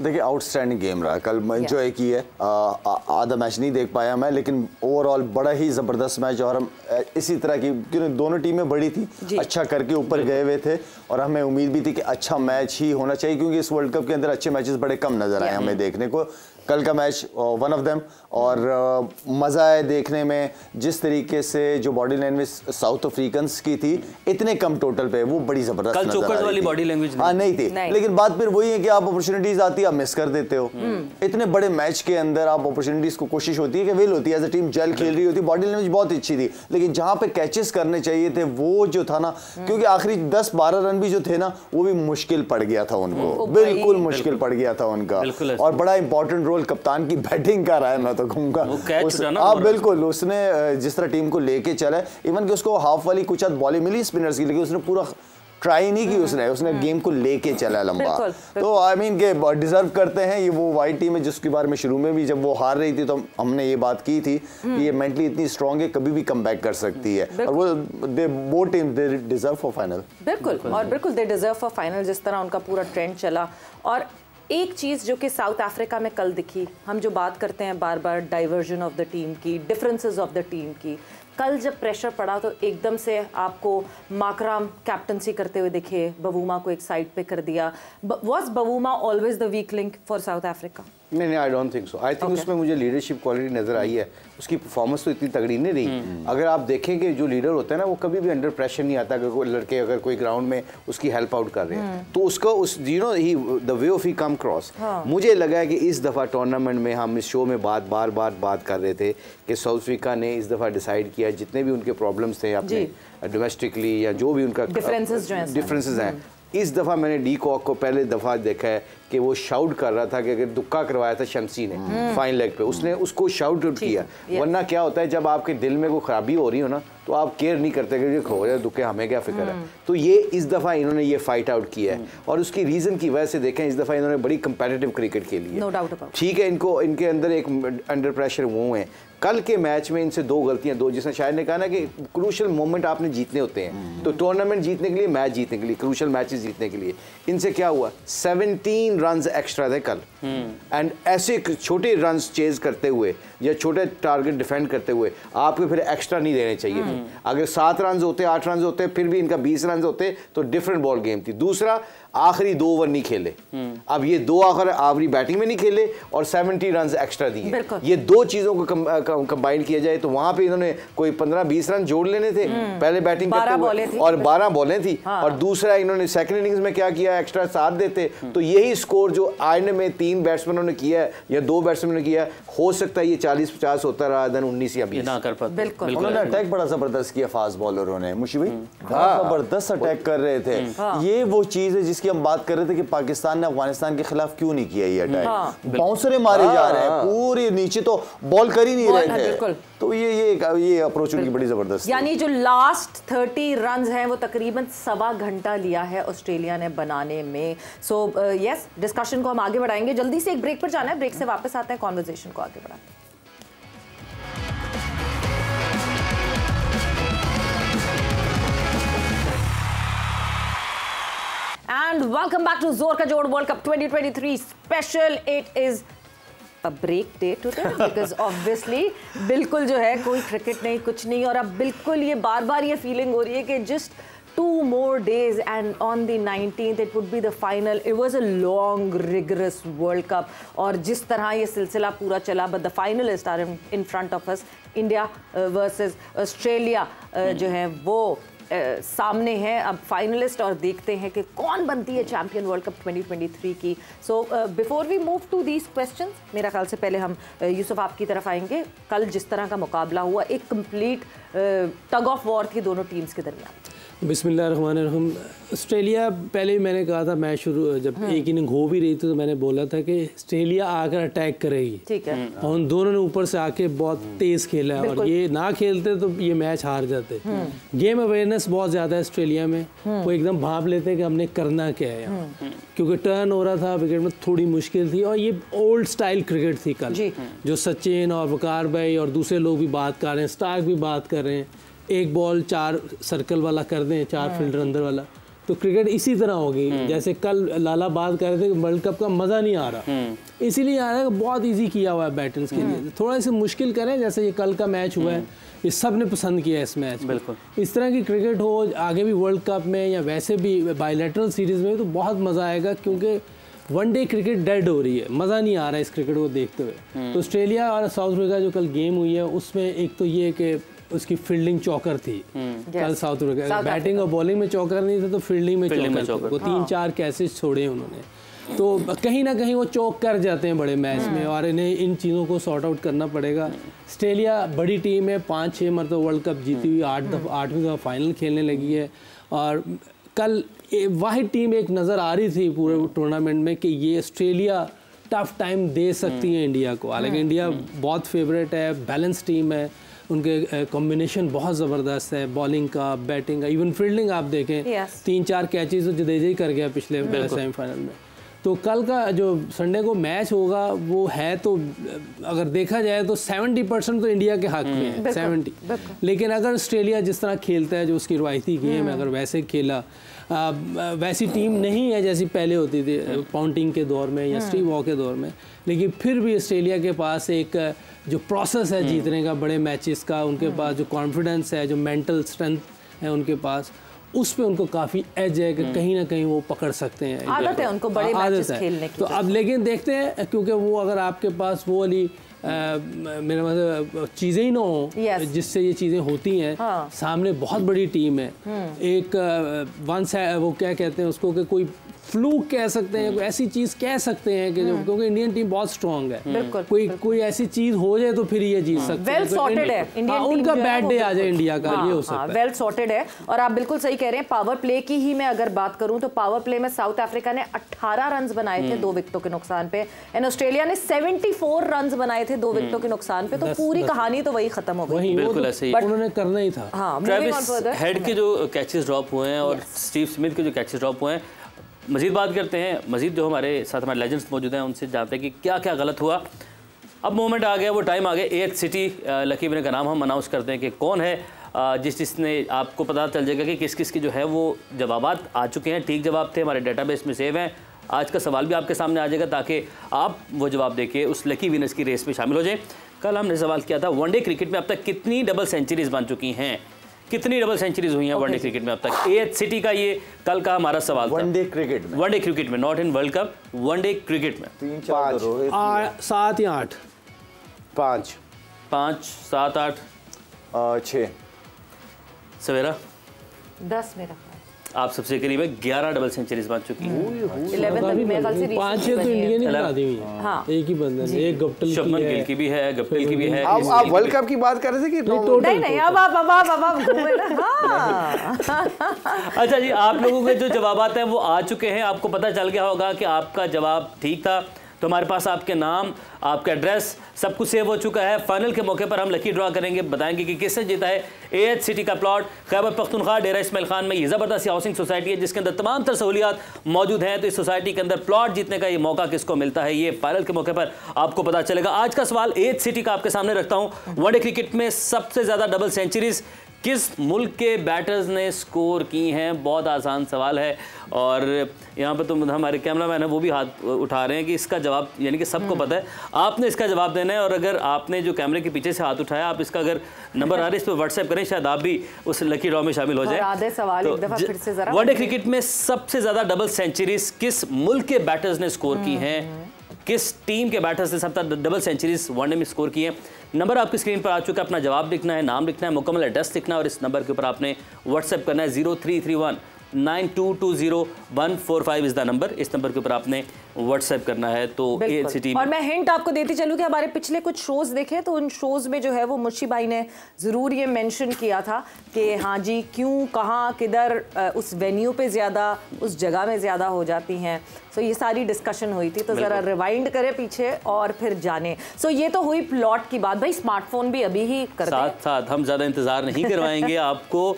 देखिए outstanding game रहा कल, इंजॉय की है। आधा मैच नहीं देख पाया मैं, लेकिन ओवरऑल बड़ा ही ज़बरदस्त मैच, और हम इसी तरह की क्योंकि दोनों टीमें बड़ी थी, अच्छा करके ऊपर गए हुए थे, और हमें उम्मीद भी थी कि अच्छा मैच ही होना चाहिए क्योंकि इस वर्ल्ड कप के अंदर अच्छे मैचेस बड़े कम नज़र आए हमें देखने को। कल का मैच वन ऑफ देम, और मज़ा आया देखने में जिस तरीके से जो बॉडी लैंग्वेज साउथ अफ्रीकन्स की थी इतने कम टोटल पे, वो बड़ी ज़बरदस्त कल चोकर्स वाली बॉडी लैंग्वेज हाँ नहीं थी। लेकिन बात फिर वही है कि आप अपॉर्चुनिटीज़ आती है आप मिस कर देते हो, इतने बड़े मैच के अंदर आप अपॉर्चुनिटीज़ को कोशिश होती है कि विल होती है, एज अ टीम जल खेल रही होती, बॉडी लैंग्वेज बहुत अच्छी थी, लेकिन जहाँ पर कैचेस करने चाहिए थे वो जो था ना, क्योंकि आखिरी 10-12 रन भी जो थे ना वो भी मुश्किल पड़ गया था उनको, बिल्कुल मुश्किल पड़ गया था उनका। और बड़ा इंपॉर्टेंट कप्तान की बैटिंग का रहा है, मैं तो कहूंगा बिल्कुल उसने जिस तरह टीम को लेके चला, इवन कि उसको हाफ वाली कुछ बॉली मिली स्पिनर्स की, लेकिन उसने पूरा ट्राई नहीं की, उसने गेम को लेके चला लंबा। तो आई मीन के डिजर्व करते हैं ये वो वाइट टीम है जिसके बारे में शुरू में भी जब वो हार रही थी तो हमने ये बात की थी कि ये मेंटली इतनी स्ट्रांग है कभी भी कम बैक कर सकती है, और वो both team they deserve for final, बिल्कुल और बिल्कुल दे डिजर्व फॉर फाइनल जिस तरह उनका पूरा ट्रेंड चला। और एक चीज़ जो कि साउथ अफ्रीका में कल दिखी, हम जो बात करते हैं बार बार डाइवर्जन ऑफ द टीम की, डिफरेंसेस ऑफ द टीम की, कल जब प्रेशर पड़ा तो एकदम से आपको माकराम कैप्टनसी करते हुए दिखे, बवूमा को एक साइड पे कर दिया। Was Bavuma always the weak link for South Africa? नहीं, I don't think so. I think उसमें मुझे लीडरशिप क्वालिटी नज़र आई है, उसकी परफॉर्मेंस तो इतनी तगड़ी नहीं रही। अगर आप देखें कि जो लीडर होता है ना वो कभी भी अंडर प्रेशर नहीं आता, अगर कोई लड़के अगर कोई ग्राउंड में उसकी हेल्प आउट कर रहे हैं तो उसका उस ही the way of he come cross. मुझे लगा है कि इस दफ़ा टूर्नामेंट में हम इस शो में बात कर रहे थे कि साउथ अफ्रीका ने इस दफ़ा डिसाइड किया, जितने भी उनके प्रॉब्लम्स थे अपने डोमेस्टिकली या जो भी उनका डिफरेंसेस हैं, इस दफ़ा मैंने डी कॉक को पहले दफ़ा देखा है कि वो शाउट कर रहा था कि अगर दुक्का करवाया था शमसी ने फाइन लेग पे, उसने उसको शाउट आउट किया। वरना क्या होता है जब आपके दिल में कोई खराबी हो रही हो ना तो आप केयर नहीं करते कि हो जाए दुक्के हमें क्या फिक्र है। तो ये इस दफ़ा इन्होंने ये फाइट आउट किया है, और उसकी रीज़न की वजह से देखें इस दफ़ा इन्होंने बड़ी कंपेटिटिव क्रिकेट खेली है, ठीक है इनको इनके अंदर एक अंडर प्रेशर वो है। कल के मैच में इनसे दो गलतियां, दो जिसने शायद ने कहा ना कि क्रूशल मोमेंट आपने जीतने होते हैं, तो टूर्नामेंट जीतने के लिए मैच जीतने के लिए क्रूशल मैचेस जीतने के लिए इनसे क्या हुआ 17 रन्स एक्स्ट्रा थे कल, एंड ऐसे छोटे रन्स चेज करते हुए या छोटे टारगेट डिफेंड करते हुए आपको फिर एक्स्ट्रा नहीं देने चाहिए थे। अगर 7 रन होते, 8 रन होते, फिर भी इनका 20 रन होते तो डिफरेंट बॉल गेम थी। दूसरा आखिरी 2 ओवर नहीं खेले, अब ये 2 आखिरी बैटिंग में नहीं खेले और 70 रन एक्स्ट्रा दिए, ये 2 चीज़ों को कंबाइन किया जाए तो वहां पे इन्होंने कोई 15-20 रन जोड़ लेने थे पहले बैटिंग करते हुए, और 12 बॉलें थी। और दूसरा इन्होंने सेकंड इनिंग्स में क्या किया, एक्स्ट्रा 7 देते तो यही स्कोर जो आयरन में 3 बैट्समैनों ने किया है या 2 बैट्समैनों ने किया हो सकता है ये 40-50 होता रहा, देन 19 या 20 ना कर पाते। उन्होंने अटैक बड़ा जबरदस्त किया फास्ट बॉलरों ने, मुशी भाई जबरदस्त अटैक कर रहे थे। ये वो चीज है जिसकी हम बात कर रहे थे कि पाकिस्तान ने अफगानिस्तान के खिलाफ क्यों नहीं किया ये अटैक, बाउंसरे मारे जा रहे हैं पूरे नीचे तो बॉल कर ही नहीं रहे। बिल्कुल, तो ये अप्रोच उनकी बड़ी जबरदस्त, यानी जो लास्ट 30 रन हैं वो तकरीबन 1.25 घंटा लिया है ऑस्ट्रेलिया ने बनाने में। सो यस, डिस्कशन को हम आगे बढ़ाएंगे, जल्दी से एक ब्रेक पर जाना है, ब्रेक से वापस आते हैं, कॉन्वर्सेशन को आगे बढ़ाते हैं। एंड वेलकम बैक टू जोर का जोड़ world cup 2023 special. It is a break day today because obviously बिल्कुल जो है कोई क्रिकेट नहीं, कुछ नहीं, और अब बिल्कुल ये बार बार ये फीलिंग हो रही है कि just 2 more days and on the 19th it would be the final. It was a long, rigorous World Cup और जिस तरह ये सिलसिला पूरा चला, but the finalists are in front of us. India versus Australia जो है वो सामने है अब फाइनलिस्ट, और देखते हैं कि कौन बनती है चैम्पियन वर्ल्ड कप 2023 की। So before we move to these questions, मेरा ख्याल से पहले हम यूसुफ आपकी तरफ आएंगे। कल जिस तरह का मुकाबला हुआ, एक कंप्लीट टग ऑफ वॉर थी दोनों टीम्स के दरमियान। बिस्मिल्लाहिर्रहमानिर्रहीम। ऑस्ट्रेलिया, पहले मैंने कहा था मैच शुरू जब एक इनिंग हो भी रही थी तो मैंने बोला था कि ऑस्ट्रेलिया आकर अटैक करेगी, ठीक है, और उन दोनों ने ऊपर से आके बहुत तेज़ खेला है, और ये ना खेलते तो ये मैच हार जाते। गेम अवेयरनेस बहुत ज़्यादा है ऑस्ट्रेलिया में, वो एकदम भाप लेते हैं कि हमने करना क्या है यहाँ, क्योंकि टर्न हो रहा था, विकेट में थोड़ी मुश्किल थी, और ये ओल्ड स्टाइल क्रिकेट थी कल, जो सचिन और वकार भाई और दूसरे लोग भी बात कर रहे हैं, स्टार्क भी बात कर रहे हैं, एक बॉल 4 सर्कल वाला कर दें, 4 फील्डर अंदर वाला, तो क्रिकेट इसी तरह होगी। जैसे कल लाला बात कर रहे थे कि वर्ल्ड कप का मज़ा नहीं आ रहा, इसीलिए आ रहा है कि बहुत इजी किया हुआ है बैटर्स के लिए, थोड़ा इसे मुश्किल करें। जैसे ये कल का मैच हुआ है, इस सब ने पसंद किया है इस मैच। बिल्कुल इस तरह की क्रिकेट हो आगे भी वर्ल्ड कप में या वैसे भी बायलैटरल सीरीज़ में तो बहुत मज़ा आएगा, क्योंकि वनडे क्रिकेट डेड हो रही है, मज़ा नहीं आ रहा है इस क्रिकेट को देखते हुए। तो ऑस्ट्रेलिया और साउथ अफ्रीका जो कल गेम हुई है उसमें एक तो ये कि उसकी फील्डिंग चौकर थी कल साउथ अफ्रीका, बैटिंग और बॉलिंग में चौकर नहीं था तो फील्डिंग में चौकर, वो 3-4 कैसेज छोड़े उन्होंने, तो कहीं ना कहीं वो चौक कर जाते हैं बड़े मैच में, और इन्हें इन चीज़ों को सॉर्ट आउट करना पड़ेगा। ऑस्ट्रेलिया बड़ी टीम है, 5-6 मरतबा वर्ल्ड कप जीती हुई, 8वीं फाइनल खेलने लगी है, और कल वाहिद टीम एक नज़र आ रही थी पूरे टूर्नामेंट में कि ये ऑस्ट्रेलिया टफ टाइम दे सकती है इंडिया को। हालांकि इंडिया बहुत फेवरेट है, बैलेंस टीम है, उनके कॉम्बिनेशन बहुत ज़बरदस्त है, बॉलिंग का, बैटिंग का, इवन फील्डिंग आप देखें 3-4 कैचेज तो जडेजा ही कर गया पिछले सेमीफाइनल में। तो कल का जो संडे को मैच होगा वो है, तो अगर देखा जाए तो 70% तो इंडिया के हक में है, 70। लेकिन अगर ऑस्ट्रेलिया जिस तरह खेलता है, जो उसकी रवायती गेम है, अगर वैसे खेला, वैसी टीम नहीं है जैसी पहले होती थी पाउंटिंग के दौर में या स्टीव वॉ के दौर में, लेकिन फिर भी ऑस्ट्रेलिया के पास एक जो प्रोसेस है जीतने का, बड़े मैचेस का, उनके पास जो कॉन्फिडेंस है, जो मेंटल स्ट्रेंथ है उनके पास, उस पे उनको काफ़ी एज है कि कहीं ना कहीं वो पकड़ सकते हैं, आदत है उनको बड़े मैचेस खेलने की। तो अब लेकिन देखते हैं, क्योंकि वो अगर आपके पास वो वाली मेरा मतलब चीज़ें ही ना हो जिससे ये चीज़ें होती हैं। सामने बहुत बड़ी टीम है, एक वंस है, वो क्या कहते हैं उसको कि कोई फ्लूक कह सकते हैं, कोई ऐसी चीज़ कह सकते हैं कि क्योंकि इंडियन टीम बहुत स्ट्रांग है, कोई ऐसी चीज़ हो जाए तो फिर ये जीत सकते हैं। उनका बैड डे आ जाए इंडिया का, ये हो सकता है। वेल सॉर्टेड है और आप बिल्कुल सही कह रहे हैं। पावर प्ले की ही मैं अगर बात करूँ तो पावर प्ले में साउथ अफ्रीका ने 18 रन बनाए थे 2 विकेटों के नुकसान पे, एंड ऑस्ट्रेलिया ने 74 रन बनाए थे 2 विकेटों के नुकसान पे, तो पूरी कहानी तो वही खत्म हो गई। बिल्कुल ऐसे ही उन्होंने करना ही था। हाँ, हेड के जो कैचेस ड्रॉप हुए हैं और स्टीव स्मिथ के जो कैचेस ड्रॉप हुए हैं, मजीद बात करते हैं। मजीद जो हमारे साथ हमारे लेजेंड्स मौजूद हैं उनसे जानते हैं कि क्या क्या गलत हुआ। अब मोमेंट आ गया, वो टाइम आ गया, एक सिटी लकी विनर का नाम हम अनाउंस करते हैं कि कौन है, जिसने आपको पता चल जाएगा कि किस किस के जो है वो जवाबात आ चुके हैं, ठीक जवाब थे, हमारे डेटाबेस में सेव हैं। आज का सवाल भी आपके सामने आ जाएगा ताकि आप वो जवाब देके उस लकी विनर्स की रेस में शामिल हो जाए। कल हमने सवाल किया था वनडे क्रिकेट में अब तक कितनी डबल सेंचुरीज बन चुकी हैं, कितनी डबल सेंचुरीज हुई हैं वनडे क्रिकेट में अब तक, एथ सिटी का ये कल का हमारा सवाल था। वनडे क्रिकेट में, वनडे क्रिकेट में, not in world cup, one day cricket में 7 या 8 5 7 8 6 सवेरा 10 मेरा आप सबसे करीब है, 11 डबल सेंचुरीज बन चुकी हैं। आप वर्ल्ड कप की बात कर रहे थे कि नहीं, अच्छा जी, आप लोगों के जो जवाब आते हैं वो आ चुके हैं, आपको पता चल गया होगा कि आपका जवाब ठीक था, तो हमारे पास आपके नाम, आपका एड्रेस सब कुछ सेव हो चुका है। फाइनल के मौके पर हम लकी ड्रॉ करेंगे, बताएंगे कि किसने जीता है एएच सिटी का प्लॉट खैबर पख्तूनख्वा डेरा इस्माइल खान में। ये ज़बरदस्त हाउसिंग सोसाइटी है जिसके अंदर तमाम तरह सहूलियात मौजूद हैं, तो इस सोसाइटी के अंदर प्लॉट जीतने का ये मौका किसको मिलता है, ये फाइनल के मौके पर आपको पता चलेगा। आज का सवाल एएच सिटी का आपके सामने रखता हूँ। वनडे क्रिकेट में सबसे ज़्यादा डबल सेंचुरीज किस मुल्क के बैटर्स ने स्कोर की हैं? बहुत आसान सवाल है, और यहाँ पर तो हमारे कैमरामैन है वो भी हाथ उठा रहे हैं कि इसका जवाब, यानी कि सबको पता है, आपने इसका जवाब देना है। और अगर आपने जो कैमरे के पीछे से हाथ उठाया, आप इसका अगर नंबर आ रहा है इस पर व्हाट्सएप करें, शायद आप भी उस लकी ड्रॉ में शामिल हो जाए। तो वनडे क्रिकेट में सबसे ज़्यादा डबल सेंचुरीज किस मुल्क के बैटर्स ने स्कोर की हैं, किस टीम के बैटर्स ने सबसे डबल सेंचुरीज वनडे में स्कोर की हैं? नंबर आपकी स्क्रीन पर आ चुका है, अपना जवाब लिखना है, नाम लिखना है, मुकम्मल एड्रेस लिखना है, और इस नंबर के ऊपर आपने व्हाट्सएप करना है। 0331 9220 145 इस द नंबर, इस नंबर के ऊपर आपने व्हाट्सएप करना है। तो एएच सिटी, और मैं हिंट आपको देती चलूँ कि हमारे पिछले कुछ शोज देखे तो उन शोज में जो है वो मुर्शी भाई ने ज़रूर ये मेंशन किया था कि हाँ जी, क्यों, कहाँ, किधर, उस वेन्यू पे ज़्यादा, उस जगह में ज़्यादा हो जाती हैं। सो ये सारी डिस्कशन हुई थी, तो ज़रा रिवाइंड करें पीछे और फिर जाने। सो ये तो हुई प्लॉट की बात। भाई स्मार्टफोन भी अभी ही कर, साथ साथ हम ज़्यादा इंतज़ार नहीं करवाएंगे आपको।